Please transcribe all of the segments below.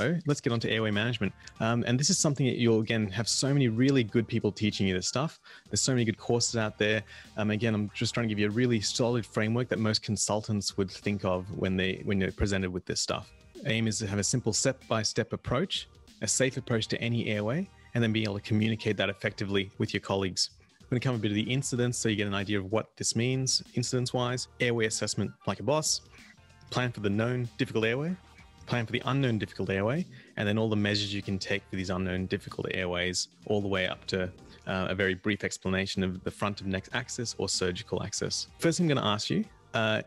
So let's get on to airway management. And this is something that you'll, again, have so many really good people teaching you this stuff. There's so many good courses out there. Again, I'm just trying to give you a really solid framework that most consultants would think of when they're presented with this stuff. Aim is to have a simple step-by-step approach, a safe approach to any airway, and then being able to communicate that effectively with your colleagues. We're going to cover a bit of the incidence so you get an idea of what this means incidence-wise, airway assessment like a boss, plan for the known difficult airway, plan for the unknown difficult airway, and then all the measures you can take for these unknown difficult airways, all the way up to a very brief explanation of the front of neck axis or surgical axis. First thing I'm going to ask you,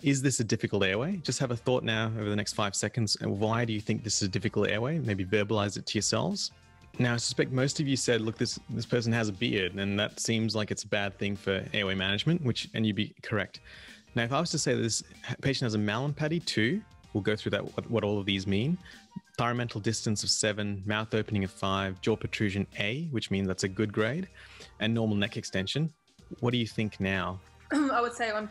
is this a difficult airway? Just have a thought now over the next 5 seconds. And why do you think this is a difficult airway? Maybe verbalize it to yourselves. Now, I suspect most of you said, look, this person has a beard, and that seems like it's a bad thing for airway management, and you'd be correct. Now, if I was to say this patient has a Mallampati 2, we'll go through that, what all of these mean. Thyromental distance of 7, mouth opening of 5, jaw protrusion A, which means that's a good grade, and normal neck extension. What do you think now? I would say on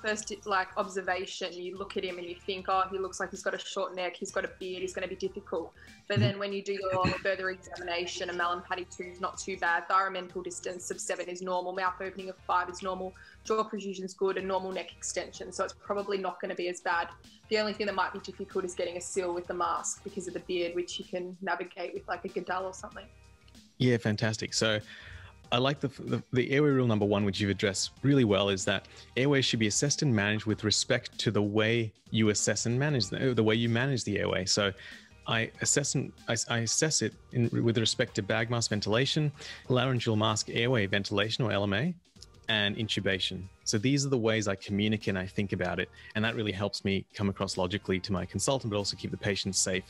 first observation, you look at him and you think, oh, he looks like he's got a short neck, he's got a beard, he's going to be difficult. But then when you do your further examination, a Mallampati 2 is not too bad. Thyromental distance of 7 is normal. Mouth opening of 5 is normal. Jaw protrusion is good, and normal neck extension. So it's probably not going to be as bad. The only thing that might be difficult is getting a seal with the mask because of the beard, which you can navigate with like a Guedel or something. Yeah, fantastic. So I like the airway rule number 1, which you've addressed really well, is that airways should be assessed and managed with respect to the way you assess and manage them, the way you manage the airway. So I assess it with respect to bag mask ventilation, laryngeal mask airway ventilation or LMA, and intubation. So these are the ways I communicate and I think about it. And that really helps me come across logically to my consultant, but also keep the patient safe.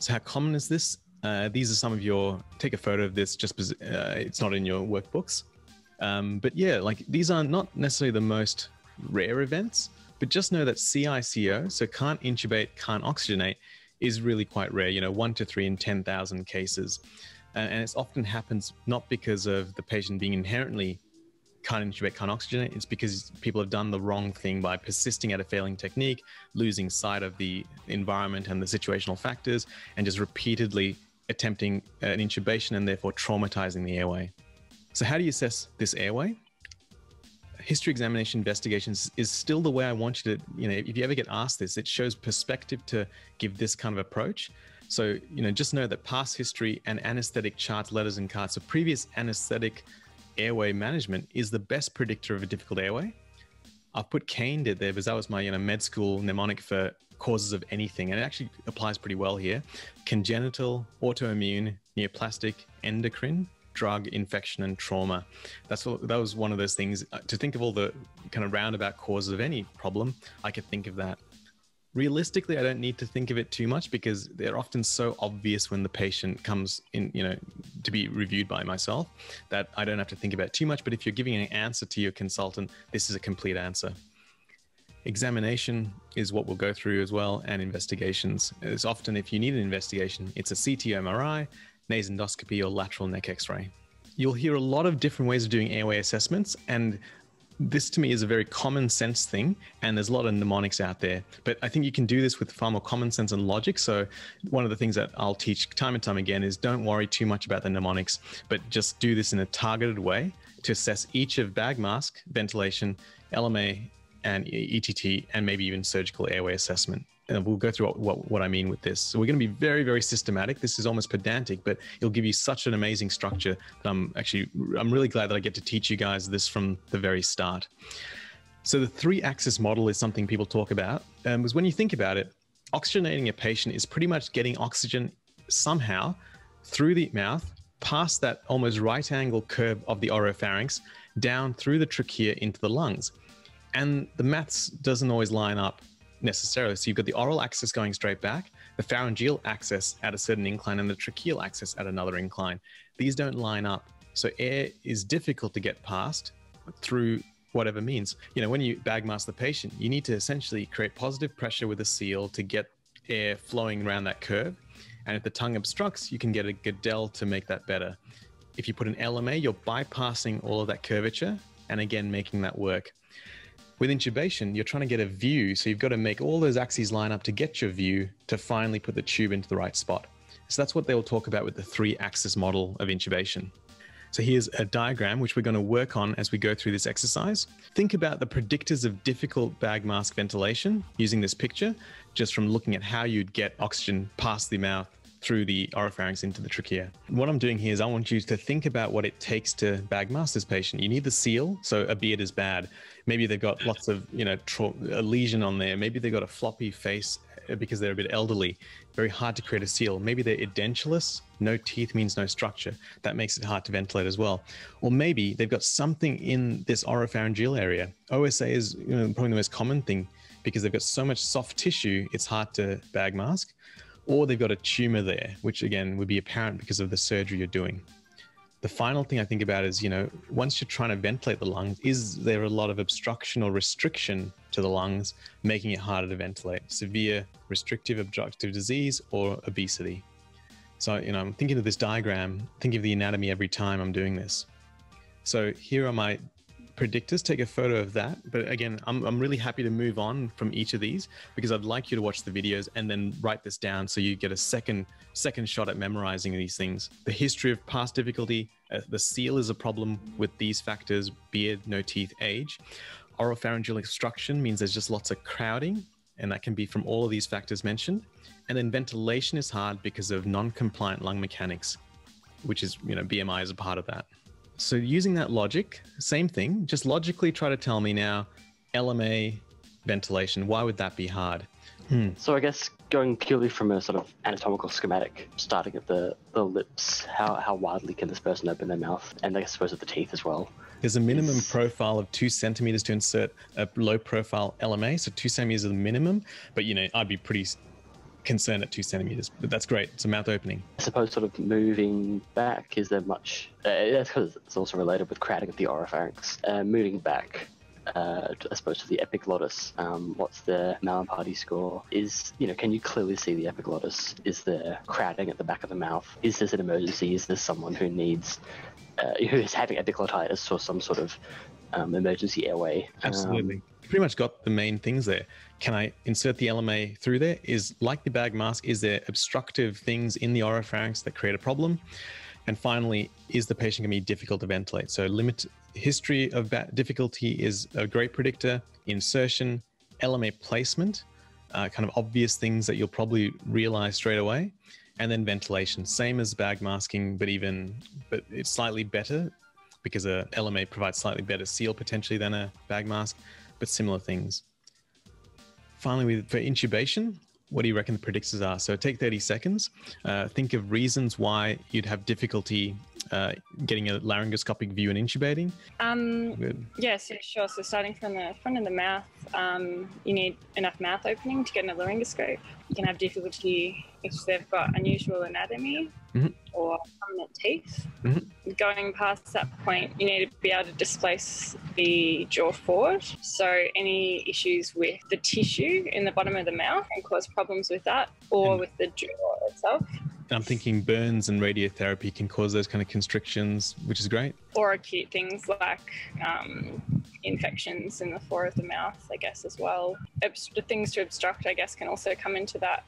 So how common is this? These are some of your, take a photo of this just because it's not in your workbooks. But yeah, like these are not necessarily the most rare events, but just know that CICO, so can't intubate, can't oxygenate, is really quite rare, you know, 1 to 3 in 10,000 cases. And it often happens not because of the patient being inherently can't intubate, can't oxygenate, it's because people have done the wrong thing by persisting at a failing technique, losing sight of the environment and the situational factors, and just repeatedly attempting an intubation and therefore traumatizing the airway. So how do you assess this airway? History examination investigations is still the way I want you to, you know, if you ever get asked this, it shows perspective to give this kind of approach. So, you know, just know that past history and anesthetic charts, letters and cards, so previous anesthetic airway management is the best predictor of a difficult airway. I've put Cane did there because that was my, you know, med school mnemonic for causes of anything. And it actually applies pretty well here. Congenital, autoimmune, neoplastic, endocrine, drug, infection, and trauma. That was one of those things. To think of all the kind of roundabout causes of any problem, I could think of that. Realistically, I don't need to think of it too much because they're often so obvious when the patient comes in, you know, to be reviewed by myself that I don't have to think about it too much. But if you're giving an answer to your consultant, this is a complete answer. Examination is what we'll go through as well, and investigations. It's often, if you need an investigation, it's a CT, MRI, nasendoscopy, or lateral neck X-ray. You'll hear a lot of different ways of doing airway assessments, and this to me is a very common sense thing, and there's a lot of mnemonics out there, but I think you can do this with far more common sense and logic. So one of the things that I'll teach time and time again is don't worry too much about the mnemonics, but just do this in a targeted way to assess each of bag mask, ventilation, LMA, and ETT, and maybe even surgical airway assessment. And we'll go through what I mean with this. So we're going to be very, very systematic. This is almost pedantic, but it'll give you such an amazing structure that I'm really glad that I get to teach you guys this from the very start. So the 3-axis model is something people talk about, because when you think about it, oxygenating a patient is pretty much getting oxygen somehow through the mouth, past that almost right angle curve of the oropharynx, down through the trachea into the lungs. And the maths doesn't always line up necessarily. So you've got the oral axis going straight back, the pharyngeal axis at a certain incline, and the tracheal axis at another incline. These don't line up. So air is difficult to get past through whatever means. You know, when you bag mask the patient, you need to essentially create positive pressure with a seal to get air flowing around that curve. And if the tongue obstructs, you can get a Guedel to make that better. If you put an LMA, you're bypassing all of that curvature and again, making that work. With intubation, you're trying to get a view, so you've got to make all those axes line up to get your view to finally put the tube into the right spot. So that's what they'll talk about with the three-axis model of intubation. So here's a diagram which we're going to work on as we go through this exercise. Think about the predictors of difficult bag mask ventilation using this picture, just from looking at how you'd get oxygen past the mouth through the oropharynx into the trachea. What I'm doing here is I want you to think about what it takes to bag mask this patient. You need the seal, so a beard is bad. Maybe they've got lots of, a lesion on there. Maybe they've got a floppy face because they're a bit elderly. Very hard to create a seal. Maybe they're edentulous. No teeth means no structure. That makes it hard to ventilate as well. Or maybe they've got something in this oropharyngeal area. OSA is probably the most common thing because they've got so much soft tissue, it's hard to bag mask. Or they've got a tumor there, which again would be apparent because of the surgery you're doing. The final thing I think about is, once you're trying to ventilate the lungs, is there a lot of obstruction or restriction to the lungs, making it harder to ventilate? Severe restrictive obstructive disease or obesity. So, I'm thinking of this diagram, thinking of the anatomy every time I'm doing this. So here are my predictors. Take a photo of that. But again, I'm really happy to move on from each of these because I'd like you to watch the videos and then write this down so you get a second shot at memorizing these things. The history of past difficulty, the seal is a problem with these factors: beard, no teeth, age. Oropharyngeal obstruction means there's just lots of crowding, and that can be from all of these factors mentioned. And then ventilation is hard because of non-compliant lung mechanics, which is, BMI is a part of that. So using that logic, same thing, just logically try to tell me now, LMA ventilation, why would that be hard? So I guess going purely from a sort of anatomical schematic, starting at the lips, how widely can this person open their mouth? And I suppose at the teeth as well. There's a minimum profile of 2 centimeters to insert a low profile LMA. So 2 centimeters is the minimum, but I'd be pretty concerned at 2 centimeters, but that's great. It's a mouth opening. I suppose sort of moving back, is there much, that's because it's also related with crowding of the oropharynx. Moving back, I suppose to the epiglottis, what's the Mallampati score? Can you clearly see the epiglottis? Is there crowding at the back of the mouth? Is this an emergency? Is this someone who needs, who is having epiglottitis or some sort of emergency airway? Absolutely. Pretty much got the main things there. Can I insert the LMA through there? Is like the bag mask, is there obstructive things in the oropharynx that create a problem? And finally, is the patient going to be difficult to ventilate? So history of difficulty is a great predictor. Insertion, LMA placement, kind of obvious things that you'll probably realize straight away. And then ventilation, same as bag masking, but it's slightly better because a LMA provides slightly better seal potentially than a bag mask, but similar things. Finally, for intubation, what do you reckon the predictors are? So take 30 seconds. Think of reasons why you'd have difficulty getting a laryngoscopic view and intubating. Yeah, sure. So starting from the front of the mouth, you need enough mouth opening to get in a laryngoscope. You can have difficulty if they've got unusual anatomy or prominent teeth. Going past that point, you need to be able to displace the jaw forward. So any issues with the tissue in the bottom of the mouth can cause problems with that or with the jaw itself. I'm thinking burns and radiotherapy can cause those kind of constrictions, which is great. Or acute things like infections in the floor of the mouth, I guess, as well. Things to obstruct, I guess, can also come into that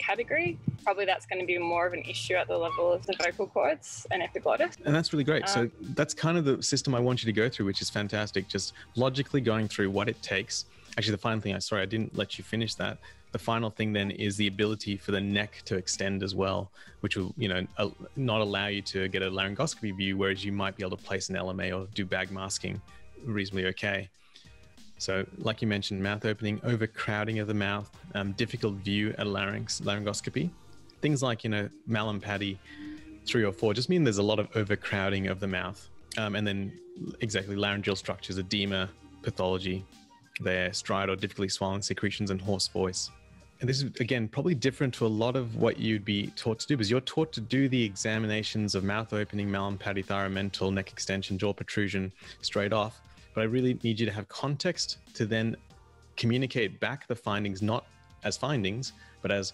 category. Probably that's going to be more of an issue at the level of the vocal cords and epiglottis. And that's really great. So that's kind of the system I want you to go through, which is fantastic. Just logically going through what it takes. Actually, the final thing, sorry, I didn't let you finish that. The final thing then is the ability for the neck to extend as well, which will, not allow you to get a laryngoscopy view, whereas you might be able to place an LMA or do bag masking reasonably okay. So like you mentioned, mouth opening, overcrowding of the mouth, difficult view at laryngoscopy. Things like, Mallampati 3 or 4 just mean there's a lot of overcrowding of the mouth. And then exactly laryngeal structures, edema, pathology, their stridor or difficulty swallowing, secretions, and hoarse voice. And this is, again, probably different to a lot of what you'd be taught to do, because you're taught to do the examinations of mouth opening, Mallampati, thyromental, neck extension, jaw protrusion straight off. But I really need you to have context to then communicate back the findings, not as findings, but as,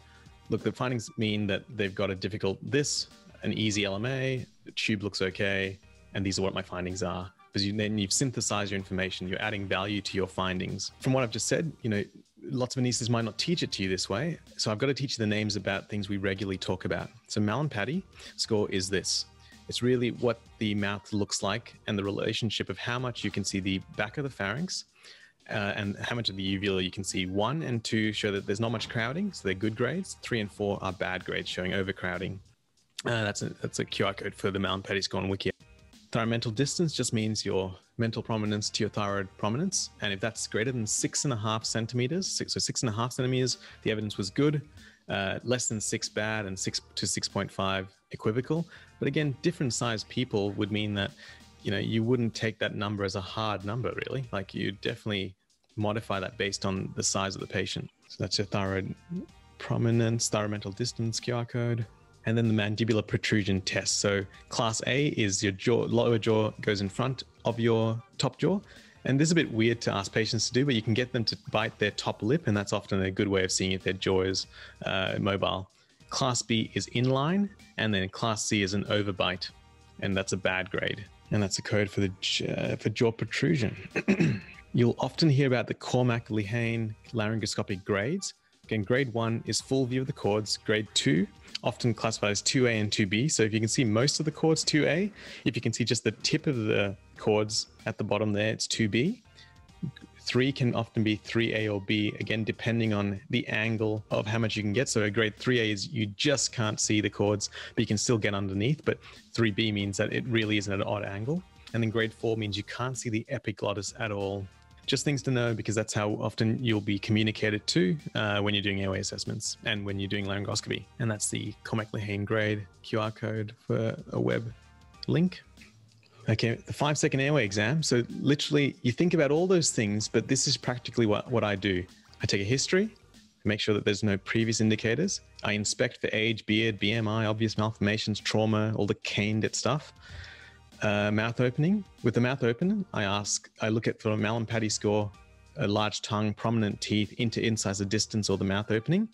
look, the findings mean that they've got a difficult this, an easy LMA, the tube looks okay, and these are what my findings are. because then you've synthesized your information, you're adding value to your findings. From what I've just said, you know, lots of anaesthetists might not teach it to you this way. So I've got to teach you the names about things we regularly talk about. So Mallampati score is this. It's really what the mouth looks like and the relationship of how much you can see the back of the pharynx and how much of the uvula you can see. 1 and 2 show that there's not much crowding, so they're good grades. 3 and 4 are bad grades showing overcrowding. That's a QR code for the Mallampati score on Wiki. Thyromental distance just means your mental prominence to your thyroid prominence. And if that's greater than 6.5 centimeters, so 6.5 centimeters, the evidence was good. Less than 6 bad, and 6 to 6.5 equivocal. But again, different size people would mean that, you know, you wouldn't take that number as a hard number, really. Like, you definitely modify that based on the size of the patient. So that's your thyroid prominence, thyromental distance QR code. And then the mandibular protrusion test. So class A is your jaw, lower jaw goes in front of your top jaw. And this is a bit weird to ask patients to do, but you can get them to bite their top lip, and that's often a good way of seeing if their jaw is mobile. Class B is inline, and then class C is an overbite, and that's a bad grade. And that's a code for the for jaw protrusion. You'll often hear about the Cormack-Lehane laryngoscopic grades. Again, grade 1 is full view of the cords. Grade 2, often classified as 2A and 2B. So if you can see most of the cords, 2A. If you can see just the tip of the cords at the bottom there, it's 2B. 3 can often be 3A or B, again, depending on the angle of how much you can get. So a grade 3A is you just can't see the cords, but you can still get underneath. But 3B means that it really is at an odd angle. And then grade 4 means you can't see the epiglottis at all. Just things to know, because that's how often you'll be communicated to when you're doing airway assessments and when you're doing laryngoscopy. And that's the Cormack-Lehane grade QR code for a web link. Okay, the 5-second airway exam. So literally you think about all those things, but this is practically what I do. I take a history, make sure that there's no previous indicators. I inspect for age, beard, BMI, obvious malformations, trauma, all the caned stuff. Mouth opening. With the mouth open, I look at the Mallampati score, a large tongue, prominent teeth, inter-incisor distance, or the mouth opening.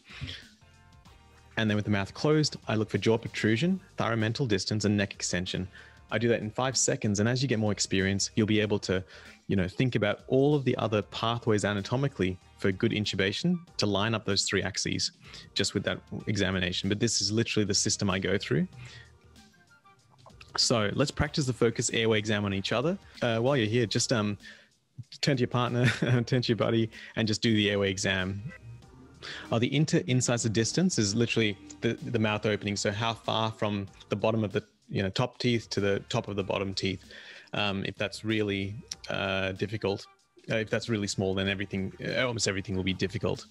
And then with the mouth closed, I look for jaw protrusion, thyromental distance, and neck extension. I do that in 5 seconds, and as you get more experience, you'll be able to, you know, think about all of the other pathways anatomically for good intubation to line up those 3 axes just with that examination. But this is literally the system I go through. So let's practice the focus airway exam on each other. While you're here, just turn to your partner, turn to your buddy, and just do the airway exam. Oh, the inter-incisor distance is literally the mouth opening. So how far from the bottom of the top teeth to the top of the bottom teeth. If that's really difficult, if that's really small, then everything, almost everything will be difficult.